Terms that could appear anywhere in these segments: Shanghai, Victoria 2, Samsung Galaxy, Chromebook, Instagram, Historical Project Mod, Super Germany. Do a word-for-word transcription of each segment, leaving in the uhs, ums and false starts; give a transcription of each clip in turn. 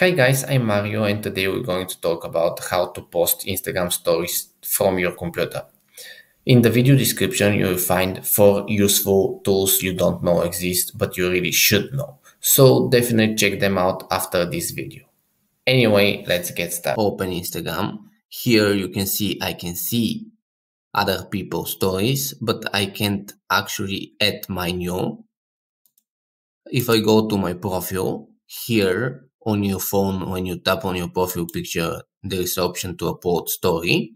Hi guys, I'm Mario and today we're going to talk about how to post Instagram stories from your computer. In the video description, you'll find four useful tools you don't know exist, but you really should know. So definitely check them out after this video. Anyway, let's get started. Open Instagram. Here you can see I can see other people's stories, but I can't actually add my new. If I go to my profile here, on your phone, when you tap on your profile picture, there is an option to upload story,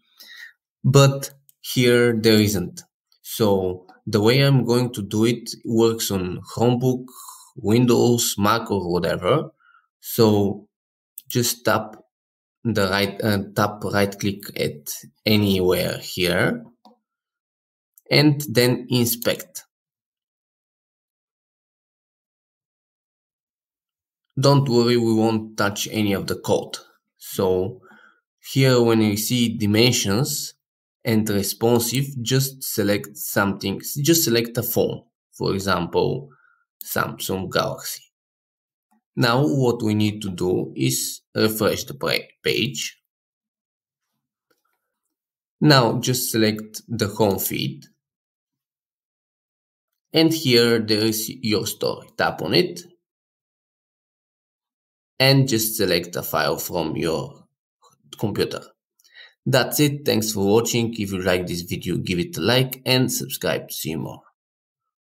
but here there isn't. So the way I'm going to do it works on Chromebook, Windows, Mac or whatever. So just tap the right, uh, tap right click at anywhere here and then inspect. Don't worry, we won't touch any of the code. So here when you see dimensions and responsive, just select something, just select a phone, for example, Samsung Galaxy. Now what we need to do is refresh the page. Now just select the home feed. And here there is your story. Tap on it. And just select a file from your computer. That's it. Thanks for watching. If you like this video, give it a like and subscribe to see more.